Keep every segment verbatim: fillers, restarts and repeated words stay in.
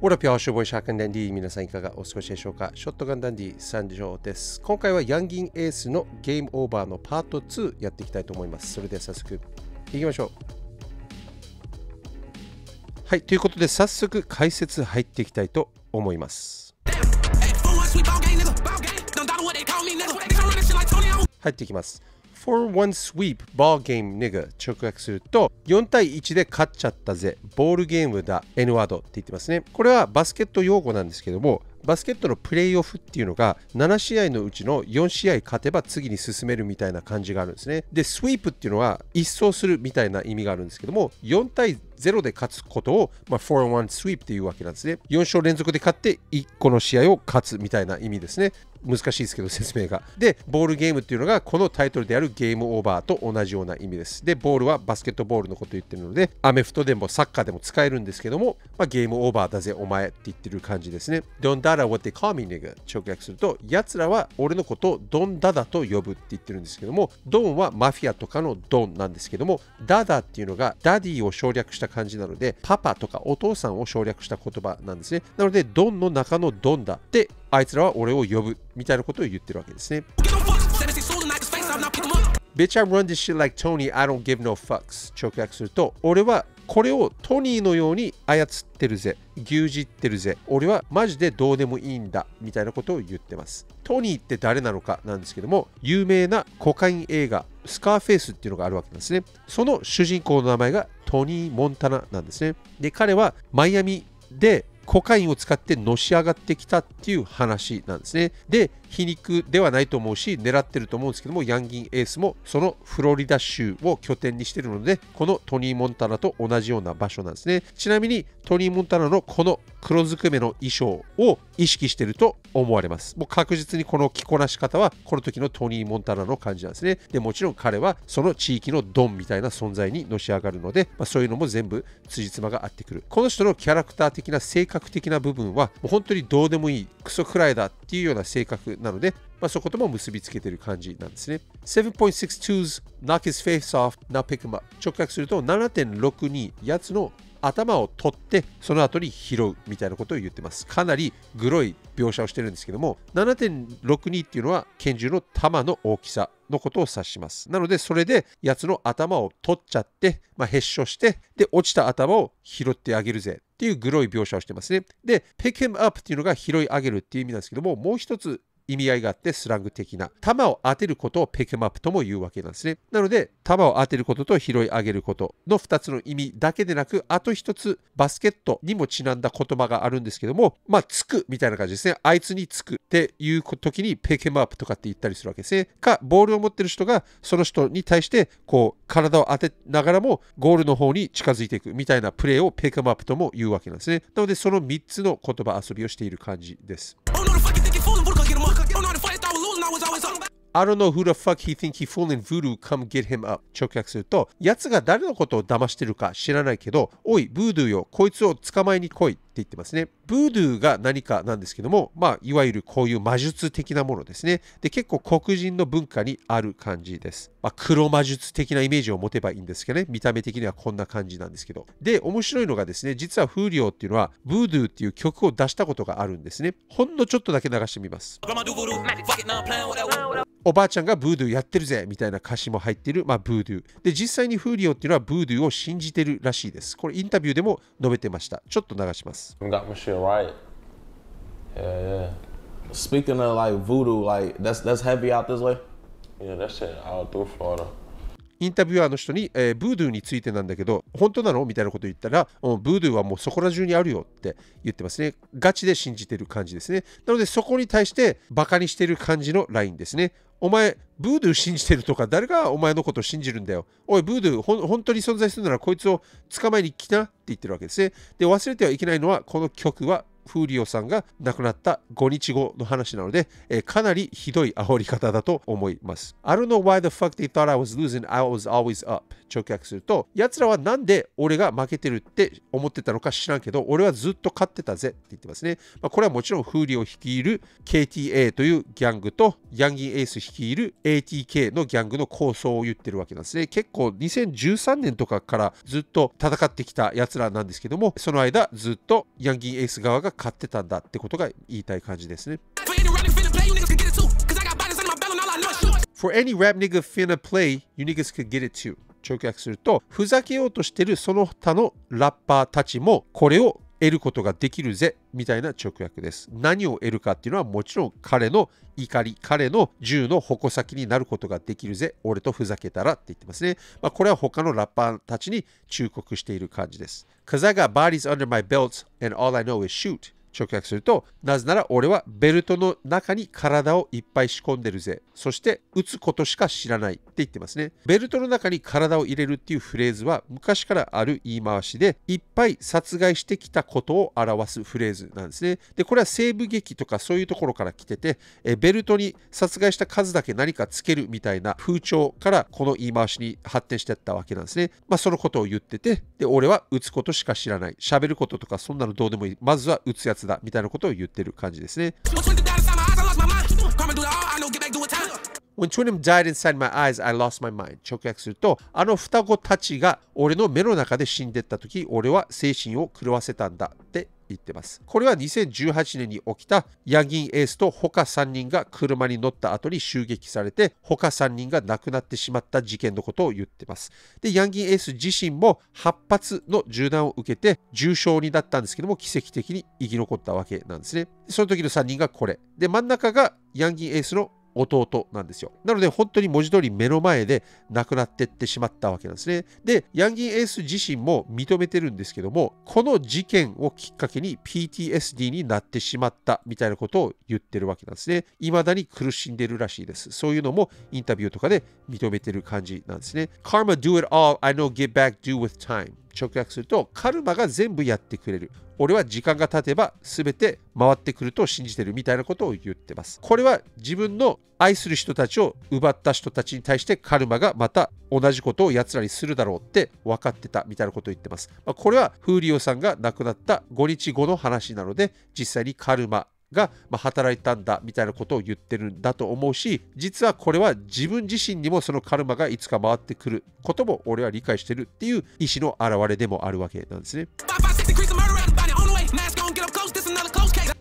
オラピョーシュボイシャーカンダンディ、皆さんいかがお過ごしでしょうか。ショットガンダンディ参上です。今回はYungeen Aceのゲームオーバーのパートツーやっていきたいと思います。それでは早速いきましょう。はい、ということで早速解説入っていきたいと思います。入っていきます。フォーワン sweep ball game nigga 直訳するとよんたいいちで勝っちゃったぜ、ボールゲームだ N ワードって言ってますね。これはバスケット用語なんですけども、バスケットのプレイオフっていうのがななしあいのうちのよんしあい勝てば次に進めるみたいな感じがあるんですね。でスイープっていうのは一掃するみたいな意味があるんですけども、よんたいゼロで勝つことを、まあ、フォーワン スイープっていうわけなんですね。よんしょうれんぞくで勝っていっこの試合を勝つみたいな意味ですね。難しいですけど説明が。でボールゲームっていうのがこのタイトルであるゲームオーバーと同じような意味です。でボールはバスケットボールのこと言ってるので、アメフトでもサッカーでも使えるんですけども、まあ、ゲームオーバーだぜお前って言ってる感じですね。ドンダダ what they call me nigga 直訳すると、やつらは俺のことをドンダダと呼ぶって言ってるんですけども、ドンはマフィアとかのドンなんですけども、ダダっていうのがダディを省略した感じなので、パパとかお父さんを省略した言葉なんですね。なのでドンの中のドンだってあいつらは俺を呼ぶみたいなことを言ってるわけですね。Bitch, I run this shit like Tony. I don't give no fucks. 直訳すると、俺はこれをトニーのように操ってるぜ、牛耳ってるぜ、俺はマジでどうでもいいんだみたいなことを言ってます。トニーって誰なのかなんですけども、有名なコカイン映画スカーフェイスっていうのがあるわけなんですね。その主人公の名前がトニー・モンタナなんですね。で彼はマイアミでコカインを使ってのし上がってきたっていう話なんですね。で皮肉ではないと思うし狙ってると思うんですけども、Yungeen Aceもそのフロリダ州を拠点にしてるので、このトニー・モンタナと同じような場所なんですね。ちなみにトニー・モンタナのこの黒ずくめの衣装を意識してると思われます。もう確実にこの着こなし方はこの時のトニー・モンタナの感じなんですね。でもちろん彼はその地域のドンみたいな存在にのし上がるので、まあ、そういうのも全部辻褄が合ってくる。この人のキャラクター的な性格的な部分はもう本当にどうでもいいクソくらいだっていうような性格なので、まあ、そことも結びつけてる感じなんですね。セブン ろく に knock his face off, now pick him up 直訳すると ななてんろくに やつの頭を取ってその後に拾うみたいなことを言ってます。かなりグロい描写をしてるんですけども、 ななてんろくに っていうのは拳銃の弾の大きさのことを指します。なのでそれでやつの頭を取っちゃって、まあ、ヘッショして、で落ちた頭を拾ってあげるぜっていうグロい描写をしてますね。で pick him up っていうのが拾い上げるっていう意味なんですけども、もう一つ意味合いがあって、スラング的な弾を当てることをピックマップとも言うわけなんですね。なので弾を当てることと拾い上げることのふたつの意味だけでなく、あとひとつバスケットにもちなんだ言葉があるんですけども、まあつくみたいな感じですね。あいつにつくっていう時にピックマップとかって言ったりするわけですね。かボールを持ってる人がその人に対してこう体を当てながらもゴールの方に近づいていくみたいなプレーをピックマップとも言うわけなんですね。なのでそのみっつの言葉遊びをしている感じです。I don't know who the fuck he think he fooling voodoo, come get him up 直訳すると、やつが誰のことを騙してるか知らないけど、おいブードゥーよ、こいつを捕まえに来いって言ってますね。ブードゥーが何かなんですけども、まあいわゆるこういう魔術的なものですね。で結構黒人の文化にある感じです。まあ、黒魔術的なイメージを持てばいいんですけどね、見た目的にはこんな感じなんですけど。で面白いのがですね、実はFoolioっていうのはブードゥーっていう曲を出したことがあるんですね。ほんのちょっとだけ流してみます。おばあちゃんがブードゥーやってるぜみたいな歌詞も入っている、まあ、ブードゥーで、実際にFoolioっていうのはブードゥーを信じてるらしいです。これインタビューでも述べてました。ちょっと流します。 Got my shit right. Yeah, yeah. Speaking of like voodoo, like that's that's heavy out this way. Yeah, that shit all through Florida.インタビュアーの人に、えー、ブードゥーについてなんだけど本当なのみたいなことを言ったら、うん、ブードゥーはもうそこら中にあるよって言ってますね。ガチで信じてる感じですね。なのでそこに対してバカにしてる感じのラインですね。お前ブードゥー信じてるとか、誰がお前のことを信じるんだよ、おいブードゥーほ本当に存在するならこいつを捕まえに来たって言ってるわけですね。で忘れてはいけないのは、この曲は Foolioさんが亡くなったごにちごの話なので、えー、かなりひどい煽り方だと思います。I don't know why the fuck they thought I was losing, I was always up. 直訳すると、やつらはなんで俺が負けてるって思ってたのか知らんけど、俺はずっと勝ってたぜって言ってますね。まあ、これはもちろんFoolioを率いる ケーティーエー というギャングと、Yungeen Ace率いる エーティーケー のギャングの構想を言ってるわけなんですね。結構にせんじゅうさんねんとかからずっと戦ってきたやつらなんですけども、その間ずっとYungeen Ace側が勝ってたんだってことが言いたい感じですね。For any rap nigga finna play, you niggas could get it too. 直訳すると、ふざけようとしてるその他のラッパーたちもこれを得ることができるぜみたいな直訳です。何を得るかっていうのはもちろん彼の怒り、彼の銃の矛先になることができるぜ、俺とふざけたらって言ってますね。まあ、これは他のラッパーたちに忠告している感じです。Cause I got bodies under my belt and all I know is shoot.直訳すると、なぜなら俺はベルトの中に体をいっぱい仕込んでるぜ。そして撃つことしか知らないって言ってますね。ベルトの中に体を入れるっていうフレーズは昔からある言い回しで、いっぱい殺害してきたことを表すフレーズなんですね。で、これは西部劇とかそういうところから来てて、えベルトに殺害した数だけ何かつけるみたいな風潮からこの言い回しに発展していったわけなんですね。まあそのことを言ってて、で、俺は撃つことしか知らない。喋ることとかそんなのどうでもいい。まずは撃つやつみたいなことを言ってる感じですね。When two of them died inside my eyes, I lost my mind. 直訳すると、あの双子たちが俺の目の中で死んでったとき、俺は精神を狂わせたんだって言ってます。これはにせんじゅうはちねんに起きたYungeen Aceと他さんにんが車に乗った後に襲撃されて、他さんにんが亡くなってしまった事件のことを言ってます。で、Yungeen Ace自身もはっぱつの銃弾を受けて重傷になったんですけども、奇跡的に生き残ったわけなんですね。その時のさんにんがこれ。で、真ん中がYungeen Aceの弟なんですよ。なので本当に文字通り目の前で亡くなってってしまったわけなんですね。で、Yungeen Ace自身も認めてるんですけども、この事件をきっかけに ピーティーエスディー になってしまったみたいなことを言ってるわけなんですね。未だに苦しんでるらしいです。そういうのもインタビューとかで認めてる感じなんですね。Karma do it all, I know get back do with time。直訳すると、カルマが全部やってくれる。俺は時間が経てば全て回ってくると信じてるみたいなことを言ってます。これは自分の愛する人たちを奪った人たちに対してカルマがまた同じことを奴らにするだろうって分かってたみたいなことを言ってます。まあ、これはFoolioさんが亡くなったごにちごの話なので、実際にカルマが働いたんだみたいなことを言ってるんだと思うし、実はこれは自分自身にもそのカルマがいつか回ってくることも俺は理解してるっていう意思の表れでもあるわけなんですね。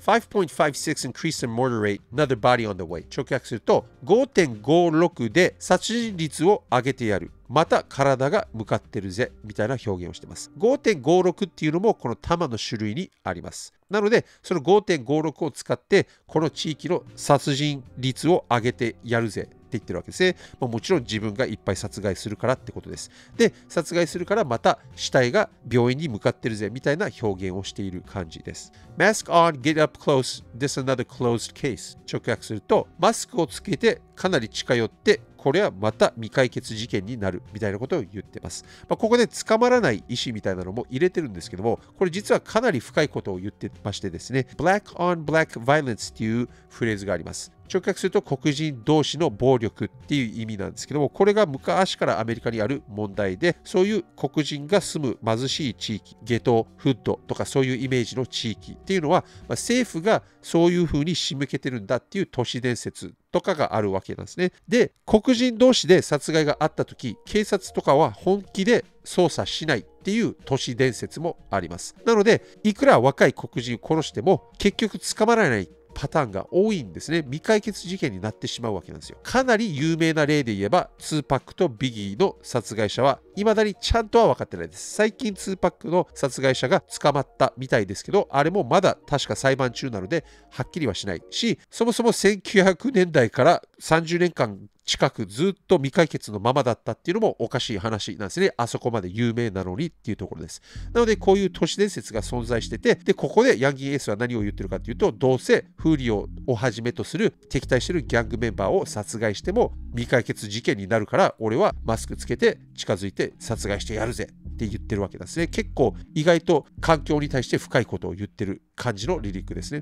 five point five six increase in murder rate, another body on the way. 直訳すると、 ごてんごろく で殺人率を上げてやる。また体が向かってるぜみたいな表現をしてます。ごてんごろく っていうのもこの弾の種類にあります。なのでその ごてんごろく を使ってこの地域の殺人率を上げてやるぜ。言ってるわけですね。もちろん自分がいっぱい殺害するからってことです。で、殺害するからまた死体が病院に向かってるぜみたいな表現をしている感じです。Mask on, get up close, this another closed case。直訳すると、マスクをつけてかなり近寄って、これはまた未解決事件になるみたいなことを言ってます。まあ、ここで捕まらない意思みたいなのも入れてるんですけども、これ実はかなり深いことを言ってましてですね、Black on Black Violence っていうフレーズがあります。直訳すると黒人同士の暴力っていう意味なんですけども、これが昔からアメリカにある問題で、そういう黒人が住む貧しい地域、ゲト、フッドとかそういうイメージの地域っていうのは、まあ、政府がそういうふうに仕向けてるんだっていう都市伝説とかがあるわけなんですね。で、黒人同士で殺害があった時、警察とかは本気で捜査しないっていう都市伝説もあります。なので、いくら若い黒人を殺しても結局捕まらないパターンが多いんですね。未解決事件になってしまうわけなんですよ。かなり有名な例で言えば、ツーパックとビギーの殺害者は未だにちゃんとは分かってないです。最近ツーパックの殺害者が捕まったみたいですけど、あれもまだ確か裁判中なのではっきりはしないし、そもそもせんきゅうひゃくねんだいからさんじゅうねんかん近くずっと未解決のままだったっていうのもおかしい話なんですね。あそこまで有名なのにっていうところです。なのでこういう都市伝説が存在してて、で、ここでYungeen Aceは何を言ってるかっていうと、どうせFoolioをはじめとする敵対してるギャングメンバーを殺害しても未解決事件になるから、俺はマスクつけて近づいて殺害してやるぜって言ってるわけなんですね。結構意外と環境に対して深いことを言ってる感じのリリックですね。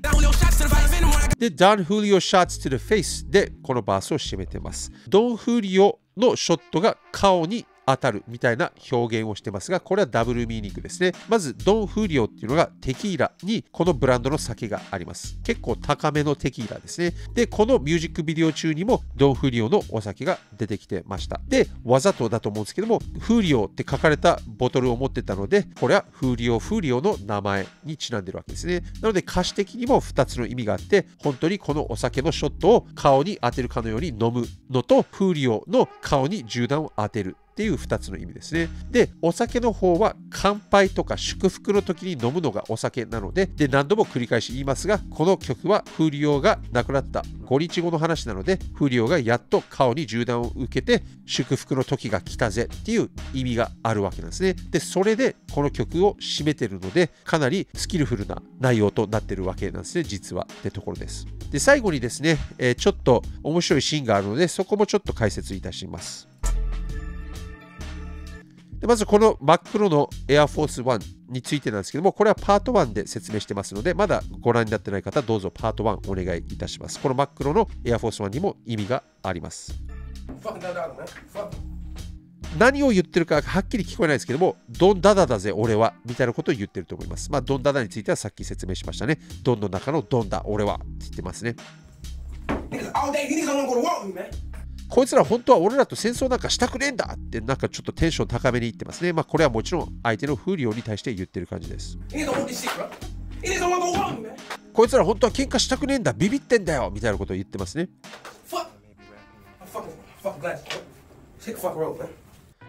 で、Don Julio shots to the face でこのバースを締めてます。Don Julio のショットが顔に当たるみたいな表現をしてますが、これはダブルミーニングですね。まずドン・フーリオっていうのがテキーラにこのブランドの酒があります。結構高めのテキーラですね。で、このミュージックビデオ中にもドン・フーリオのお酒が出てきてました。で、わざとだと思うんですけども、フーリオって書かれたボトルを持ってたので、これはフーリオ・フーリオの名前にちなんでるわけですね。なので歌詞的にもふたつの意味があって、本当にこのお酒のショットを顔に当てるかのように飲むのと、フーリオの顔に銃弾を当てる。っていうふたつの意味ですね。で、お酒の方は乾杯とか祝福の時に飲むのがお酒なので、で、何度も繰り返し言いますが、この曲はフーリオが亡くなったごにちごの話なので、フーリオがやっと顔に銃弾を受けて、祝福の時が来たぜっていう意味があるわけなんですね。で、それでこの曲を締めてるので、かなりスキルフルな内容となってるわけなんですね、実はってところです。で、最後にですね、えー、ちょっと面白いシーンがあるので、そこもちょっと解説いたします。まずこの真っ黒のエアフォースワンについてなんですけども、これはパートワンで説明してますので、まだご覧になってない方、どうぞパートワンお願いいたします。この真っ黒のエアフォースワンにも意味があります。何を言ってるかはっきり聞こえないですけども、ドンダダだぜ俺はみたいなことを言ってると思います。まあ、ドンダダについてはさっき説明しましたね。ドンの中のドンだ俺はって言ってますね。こいつら本当は俺らと戦争なんかしたくねえんだって、なんかちょっとテンション高めに言ってますね。まあこれはもちろん相手のフーリオに対して言ってる感じです。こいつら本当は喧嘩したくねえんだ、ビビってんだよみたいなことを言ってますね。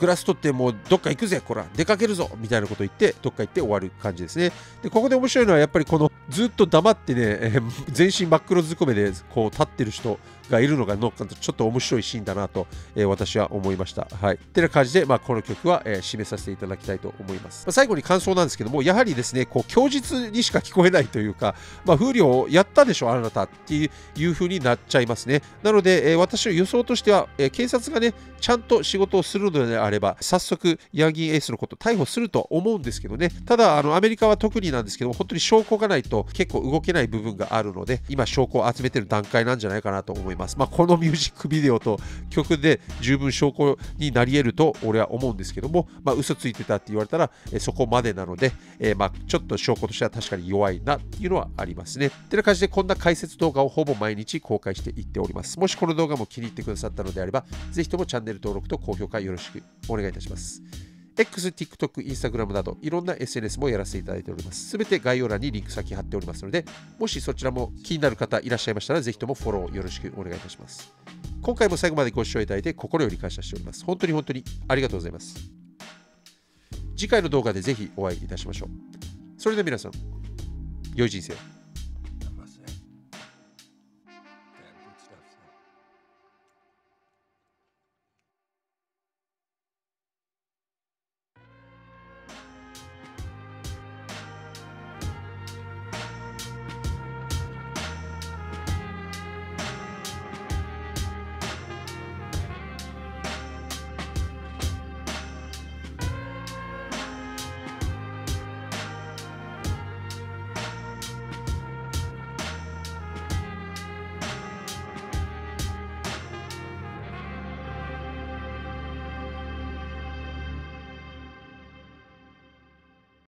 グラス取ってもうどっか行くぜ、こら出かけるぞみたいなこと言ってどっか行って終わる感じですね。で、ここで面白いのはやっぱりこのずっと黙ってね、えー、全身真っ黒ずくめでこう立ってる人がいるのがのちょっと面白いシーンだなと、えー、私は思いました。はい。ってな感じで、まあ、この曲は、えー、締めさせていただきたいと思います。まあ、最後に感想なんですけども、やはりですね、こう供述にしか聞こえないというか、まあ、風量をやったでしょあなたっていう風になっちゃいますね。なので、えー、私の予想としては、えー、警察がねちゃんと仕事をするのであれば早速ヤンギンエースのことを逮捕するとは思うんですけどね。ただあのアメリカは特になんですけども、本当に証拠がないと結構動けない部分があるので、今証拠を集めてる段階なんじゃないかなと思います。まあこのミュージックビデオと曲で十分証拠になり得ると俺は思うんですけども、まあ、嘘ついてたって言われたらそこまでなので、えー、まあちょっと証拠としては確かに弱いなっていうのはありますね。ってな感じでこんな解説動画をほぼ毎日公開していっております。もしこの動画も気に入ってくださったのであれば、ぜひともチャンネル登録と高評価よろしくお願いいたします。X、TikTok、Instagram などいろんな エスエヌエス もやらせていただいております。すべて概要欄にリンク先貼っておりますので、もしそちらも気になる方いらっしゃいましたら、ぜひともフォローよろしくお願いいたします。今回も最後までご視聴いただいて心より感謝しております。本当に本当にありがとうございます。次回の動画でぜひお会いいたしましょう。それでは皆さん、良い人生を。